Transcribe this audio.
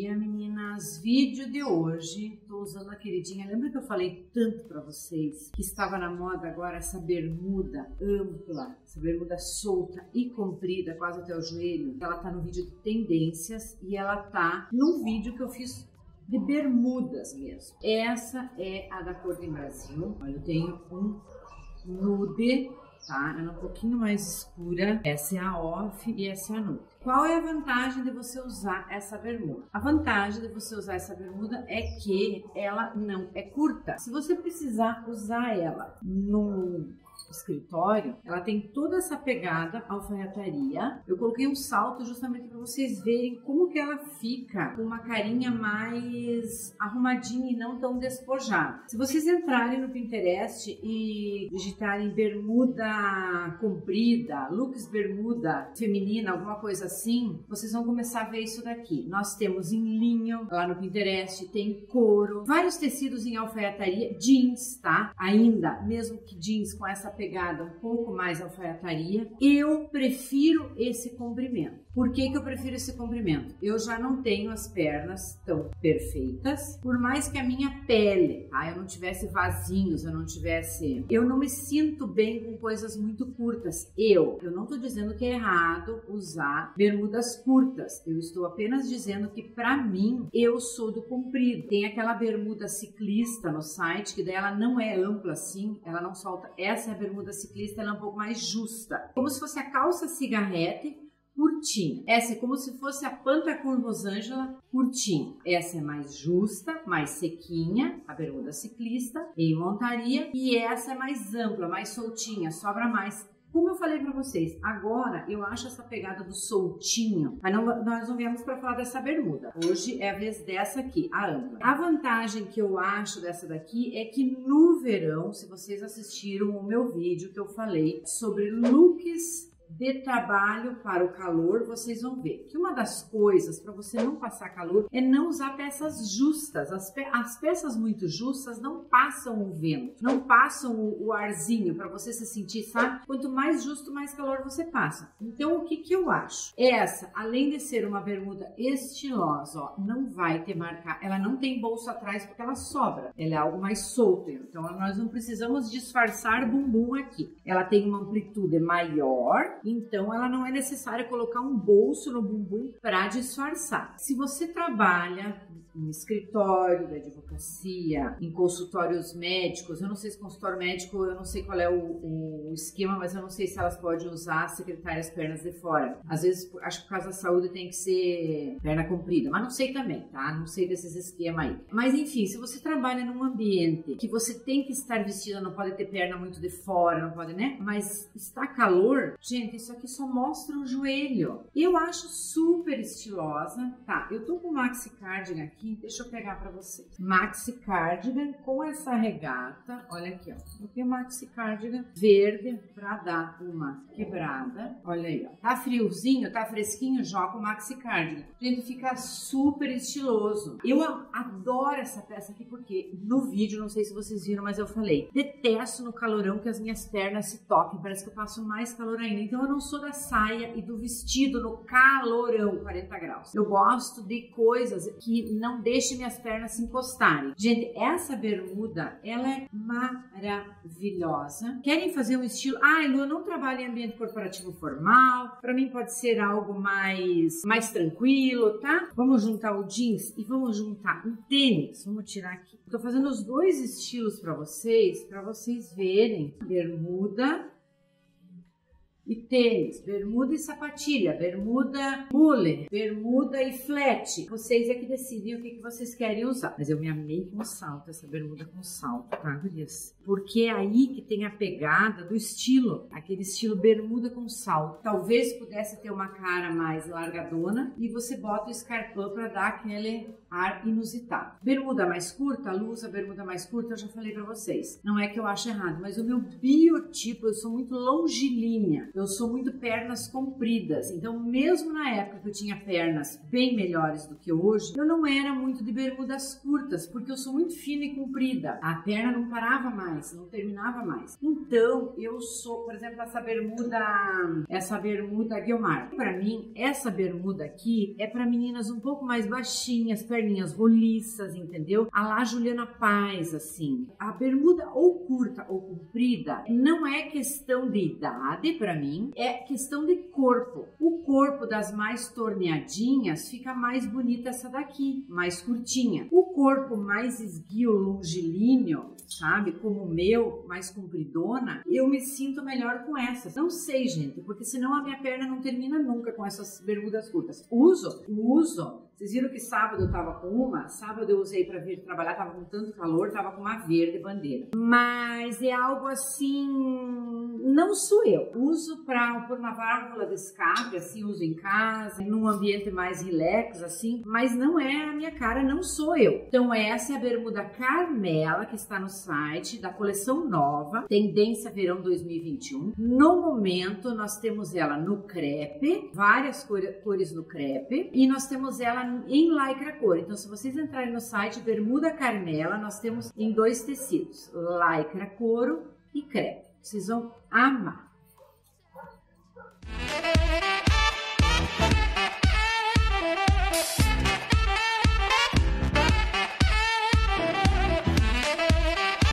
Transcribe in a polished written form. dia, meninas. Vídeo de hoje, tô usando a queridinha. Lembra que eu falei tanto pra vocês que estava na moda agora essa bermuda ampla, essa bermuda solta e comprida, quase até o joelho? Ela tá no vídeo de tendências e ela tá num vídeo que eu fiz de bermudas mesmo. Essa é a da Corte In Brazil. Olha, eu tenho um nude, tá? Ela é um pouquinho mais escura. Essa é a off e essa é a nude. Qual é a vantagem de você usar essa bermuda? A vantagem de você usar essa bermuda é que ela não é curta. Se você precisar usar ela num escritório, ela tem toda essa pegada alfaiataria. Eu coloquei um salto justamente para vocês verem como que ela fica com uma carinha mais arrumadinha e não tão despojada. Se vocês entrarem no Pinterest e digitarem bermuda comprida, looks bermuda feminina, alguma coisa assim, vocês vão começar a ver isso daqui. Nós temos em linho lá no Pinterest, tem couro, vários tecidos em alfaiataria, jeans, tá? Ainda, mesmo que jeans com essa pegada um pouco mais alfaiataria, eu prefiro esse comprimento. Por que que eu prefiro esse comprimento? Eu já não tenho as pernas tão perfeitas, por mais que a minha pele, tá? Eu não tivesse vasinhos, eu não tivesse... Eu não me sinto bem com coisas muito curtas. Eu não tô dizendo que é errado usar bermudas curtas, eu estou apenas dizendo que pra mim, eu sou do comprido. Tem aquela bermuda ciclista no site, que daí ela não é ampla assim, ela não solta. Essa é a bermuda ciclista, ela é um pouco mais justa. Como se fosse a calça cigarrete, curtinha. Essa é como se fosse a Pantacur Rosângela, curtinha. Essa é mais justa, mais sequinha, a bermuda ciclista, em montaria. E essa é mais ampla, mais soltinha, sobra mais. Como eu falei pra vocês, agora eu acho essa pegada do soltinho, mas nós não viemos pra falar dessa bermuda. Hoje é a vez dessa aqui, a ampla. A vantagem que eu acho dessa daqui é que no verão, se vocês assistiram o meu vídeo que eu falei sobre looks de trabalho para o calor, vocês vão ver que uma das coisas para você não passar calor é não usar peças justas. As peças muito justas não passam o vento, não passam o arzinho para você se sentir, sabe? Quanto mais justo, mais calor você passa. Então, o que que eu acho? Essa, além de ser uma bermuda estilosa, ó, não vai ter marcar, ela não tem bolso atrás porque ela sobra, ela é algo mais solto, então nós não precisamos disfarçar bumbum aqui. Ela tem uma amplitude maior, então ela não é necessário colocar um bolso no bumbum para disfarçar. Se você trabalha em escritório da advocacia, em consultórios médicos, eu não sei se consultório médico, eu não sei qual é o esquema, mas eu não sei se elas podem usar secretárias pernas de fora. Às vezes, acho que por causa da saúde tem que ser perna comprida, mas não sei também, tá? Não sei desses esquemas aí. Mas enfim, se você trabalha num ambiente que você tem que estar vestida, não pode ter perna muito de fora, não pode, né? Mas está calor, gente, isso aqui só mostra o joelho. Eu acho super estilosa. Tá, eu tô com o maxi cardigan aqui. Deixa eu pegar pra vocês. Maxi cardigan com essa regata. Olha aqui, ó. Eu tenho maxi cardigan verde pra dar uma quebrada. Olha aí, ó. Tá friozinho, tá fresquinho, joga o maxi cardigan. Gente, fica super estiloso. Eu adoro essa peça aqui porque no vídeo, não sei se vocês viram, mas eu falei, detesto no calorão que as minhas pernas se toquem. Parece que eu passo mais calor ainda. Então eu não sou da saia e do vestido no calorão, 40 graus. Eu gosto de coisas que não deixem minhas pernas se encostarem. Gente, essa bermuda, ela é maravilhosa. Querem fazer um estilo... Ah, Lu, eu não trabalho em ambiente corporativo formal. Pra mim pode ser algo mais tranquilo, tá? Vamos juntar o jeans e vamos juntar um tênis. Vamos tirar aqui. Tô fazendo os dois estilos pra vocês verem. Bermuda e tênis, bermuda e sapatilha, bermuda bule, bermuda e flat. Vocês é que decidem o que que vocês querem usar. Mas eu me amei com salto, essa bermuda com salto, tá, gurias? Porque é aí que tem a pegada do estilo, aquele estilo bermuda com salto. Talvez pudesse ter uma cara mais largadona e você bota o escarpão pra dar aquele... ar inusitado. Bermuda mais curta, Luz, a bermuda mais curta, eu já falei pra vocês. Não é que eu acho errado, mas o meu biotipo, eu sou muito longilínea, eu sou muito pernas compridas. Então, mesmo na época que eu tinha pernas bem melhores do que hoje, eu não era muito de bermudas curtas, porque eu sou muito fina e comprida. A perna não parava mais, não terminava mais. Então, eu sou, por exemplo, essa bermuda Guilmar. Pra mim, essa bermuda aqui é pra meninas um pouco mais baixinhas, perninhas roliças, entendeu? A lá Juliana Paz, assim. A bermuda ou curta ou comprida não é questão de idade pra mim, é questão de corpo. O corpo das mais torneadinhas fica mais bonita essa daqui, mais curtinha. O corpo mais esguio, longilíneo, sabe, como o meu, mais compridona, eu me sinto melhor com essas. Não sei, gente, porque senão a minha perna não termina nunca com essas bermudas curtas. Uso. Vocês viram que sábado eu tava com uma? Sábado eu usei pra vir trabalhar, tava com tanto calor, tava com uma verde bandeira. Mas é algo assim, não sou eu. Uso pra pôr uma válvula de escape, assim, uso em casa, num ambiente mais relax, assim, mas não é a minha cara, não sou eu. Então essa é a bermuda Carmela, que está no site da coleção nova, Tendência Verão 2021. No momento, nós temos ela no crepe, várias cores no crepe, e nós temos ela em lycra couro. Então, se vocês entrarem no site Bermuda Carmela, nós temos em dois tecidos, lycra couro e crepe. Vocês vão amar.